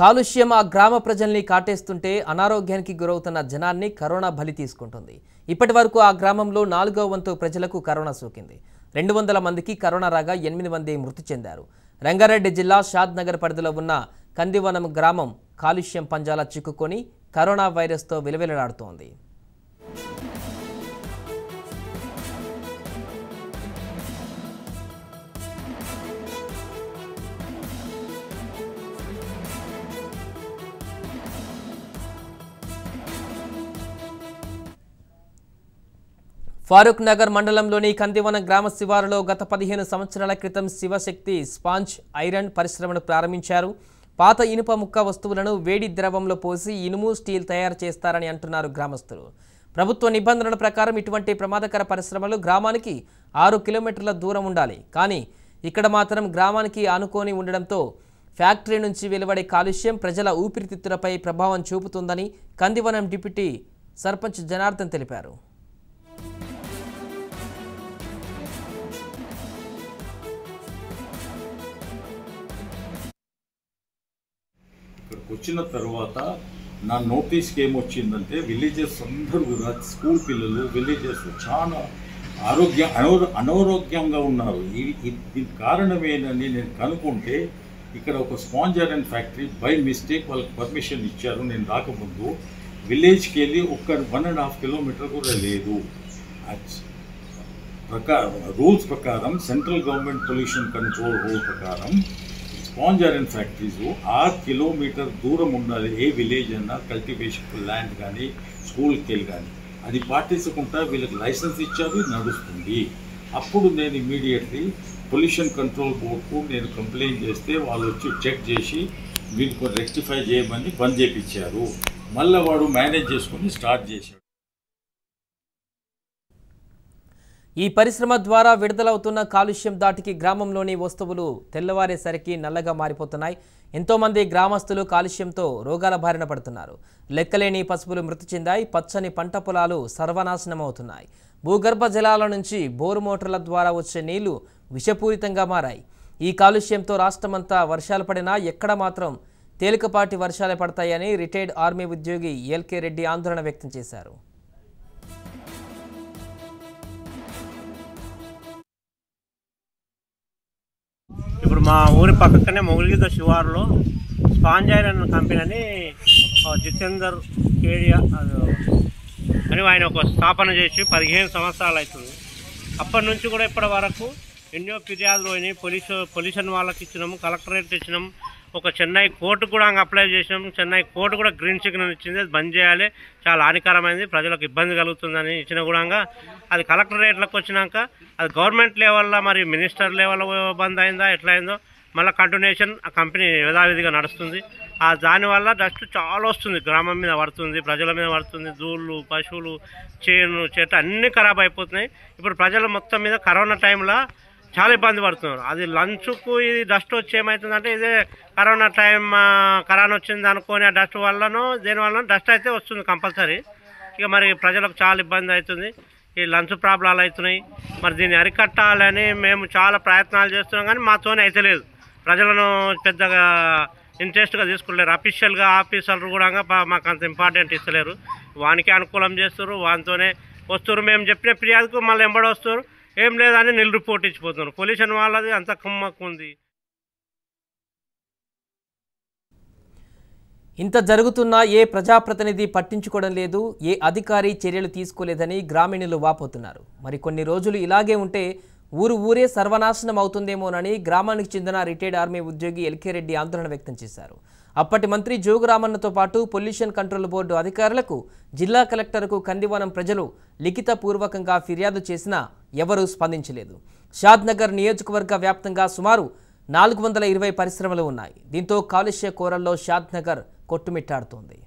కాలుష్యం ఆ గ్రామ ప్రజల్ని కాటేస్తుంటే అనారోగ్యానికి గురవుతున్న జనాల్ని కరోనా బలి తీసుకుంటుంది. ఇప్పటివరకు ఆ గ్రామంలో 4వ వంతు ప్రజలకు కరోనా సోకింది. 200 మందికి కరోనా రాగా 8 మంది మృతి చెందారు. రంగారెడ్డి జిల్లా షాద్ నగర్ పరిధిలో ఉన్న కందివనం గ్రామం కాలుష్యం పంజాల చిక్కుకొని కరోనా వైరస్ తో విలవిలలాడుతోంది. फारूक नगर मंडलंलोनी कंदिवनं ग्राम शिवारलो गत 15 संवत्सराल कृतं शिवशक्ति स्पांज ऐरन परिश्रमनु प्रारंभिंचारु. पात इनुप मुक्क वस्तुवुलनु वेडी द्रवंलो पोसी इनुमु स्टील तयारु चेस्तारनि अंटुन्नारु ग्रामस्थुलु. प्रभुत्व निबंधनल प्रकारं इटुवंटि प्रमादकर परिश्रमलु ग्रामानिकि 6 किलोमीटर्ल दूरं उंडाली. कानी इक्कड मात्रं ग्रामानिकि आनुकोनि उंडडंतो ఫ్యాక్టరీ నుంచి వెలువడే కాలుష్యం ప్రజల ఊపిరితిత్తులపై ప్రభావం చూపుతుందని కందివనం డిప్యూటీ సర్పంచ్ జనార్దన్ తెలిపారు. వచ్చిన తర్వాత నా నోటీస్ కి ఏమొచ్చిందంటే విలేజెస్ అందరూ కూడా స్కూల్ పిల్లలు విలేజెస్ చాలా అనారోగ్యంగా ఉన్నారు. ఇది కారణమేనని నేను కనుకుంటే ఇక్కడ ఒక sponge iron factory by mistake వాళ్ళకి పర్మిషన్ ఇచ్చారు. నేను రాకముందు విలేజ్కి వెళ్ళి ఒక 1.5 కిలోమీటర్ కూడా లేదు. రూల్స్ ప్రకారం central government pollution control rule ప్రకారం స్పాంజ్ ఐరన్ ఫ్యాక్టరీస్ 6 కిలోమీటర్ దూరం ఉండాలి. ఏ విలేజ్ అన్నా కల్టివేషన్ ల్యాండ్ కానీ స్కూల్కి వెళ్ళి కానీ అది పాటించకుండా వీళ్ళకి లైసెన్స్ ఇచ్చారు నడుస్తుంది. అప్పుడు నేను ఇమీడియట్లీ పొల్యూషన్ కంట్రోల్ బోర్డుకు నేను కంప్లైంట్ చేస్తే వాళ్ళు వచ్చి చెక్ చేసి వీళ్ళకి రెక్టిఫై చేయమని బంద్ చేయించారు. మళ్ళీ వాడు మేనేజ్ చేసుకుని స్టార్ట్ చేశాడు. ఈ పరిశ్రమ ద్వారా విడుదలవుతున్న కాలుష్యం దాటికి గ్రామంలోని వస్తువులు తెల్లవారేసరికి నల్లగా మారిపోతున్నాయి. ఎంతో మంది గ్రామస్తులు కాలుష్యంతో రోగాల బారిన పడుతున్నారు. లెక్కలేని పశువులు మృతి చెందాయి. పచ్చని పంట పొలాలు సర్వనాశనం అవుతున్నాయి. భూగర్భ జలాల నుంచి బోరు మోటార్ల ద్వారా వచ్చే నీళ్లు విషపూరితంగా మారాయి. ఈ కాలుష్యంతో రాష్ట్రమంతా వర్షాలు పడినా ఎక్కడ మాత్రం తేలికపాటి వర్షాలే పడతాయని రిటైర్డ్ ఆర్మీ ఉద్యోగి ఎల్కే రెడ్డి ఆందోళన వ్యక్తం చేశారు. ఇప్పుడు మా ఊరి పక్కనే మొగిలిగిద్ద శివారులో స్పాంజ్ ఐరన్ కంపెనీ అని జితేందర్ కేడియా అని ఆయన ఒక స్థాపన చేసి 15 సంవత్సరాలు అవుతుంది. అప్పటి నుంచి కూడా ఇప్పటి వరకు ఎన్నో ఫిర్యాదులు అయినాయి. పొల్యూషన్ వాళ్ళకి ఇచ్చినాము, కలెక్టరేట్కి ఇచ్చినాము, ఒక చెన్నై కోర్టు కూడా అప్లై చేసినాము. చెన్నై కోర్టు కూడా గ్రీన్ సిగ్నల్ ఇచ్చింది. అది బంద్ చేయాలి, చాలా హానికరమైంది, ప్రజలకు ఇబ్బంది కలుగుతుందని ఇచ్చిన కూడా అది కలెక్టరేట్లకు వచ్చినాక అది గవర్నమెంట్ లెవెల్లో మరి మినిస్టర్ లెవెల్లో బంద్ అయిందా ఎట్లా అయిందో మళ్ళీ కంటిన్యూషన్ ఆ కంపెనీ యథావిధిగా నడుస్తుంది. ఆ దానివల్ల డస్ట్ చాలా వస్తుంది, గ్రామం మీద పడుతుంది, ప్రజల మీద పడుతుంది. దూళ్ళు, పశువులు, చేను, చెట్టు అన్నీ ఖరాబ్ అయిపోతున్నాయి. ఇప్పుడు ప్రజల మొత్తం మీద కరోనా టైంలో చాలా ఇబ్బంది పడుతున్నారు. అది లంచ్కు ఇది డస్ట్ వచ్చి ఏమవుతుందంటే ఇదే కరోనా టైం కరోనా వచ్చింది అనుకోని ఆ డస్ట్ వల్లనో దేనివల్ల డస్ట్ అయితే వస్తుంది కంపల్సరీ. ఇక మరి ప్రజలకు చాలా ఇబ్బంది అవుతుంది, ఈ లంచ్ ప్రాబ్లాలు అవుతున్నాయి. మరి దీన్ని అరికట్టాలని మేము చాలా ప్రయత్నాలు చేస్తున్నాం కానీ మాతోనే అయితే లేదు. ప్రజలను పెద్దగా ఇంట్రెస్ట్గా తీసుకుంటారు. అఫీషియల్గా ఆఫీసర్లు కూడా మాకు అంత ఇంపార్టెంట్ ఇస్తలేరు. వానికే అనుకూలం చేస్తారు, వానితోనే వస్తున్నారు. మేము చెప్పిన ఫిర్యాదుకు మళ్ళీ వెంబడి వస్తారు. ఏం లేదని నిల్ రిపోర్ట్ ఇచ్చిపోతున్నారు. పొల్యూషన్ వాళ్ళది అంత కమ్మకుంది. ఇంత జరుగుతున్నా ఏ ప్రజాప్రతినిధి పట్టించుకోవడం లేదు, ఏ అధికారి చర్యలు తీసుకోలేదని గ్రామీణులు వాపోతున్నారు. మరి కొన్ని రోజులు ఇలాగే ఉంటే ఊరు ఊరే సర్వనాశనం అవుతుందేమోనని గ్రామానికి చెందిన రిటైర్డ్ ఆర్మీ ఉద్యోగి ఎల్కే రెడ్డి ఆందోళన వ్యక్తం చేశారు. అప్పటి మంత్రి జోగురామన్నతో పాటు పొల్యూషన్ కంట్రోల్ బోర్డు అధికారులకు, జిల్లా కలెక్టర్కు కందివనం ప్రజలు లిఖితపూర్వకంగా ఫిర్యాదు చేసినా ఎవరూ స్పందించలేదు. షాద్ నగర్ నియోజకవర్గ వ్యాప్తంగా సుమారు 420 పరిశ్రమలు ఉన్నాయి. దీంతో కాలుష్య కోరల్లో షాద్ నగర్ కొట్టుమిట్టాడుతోంది.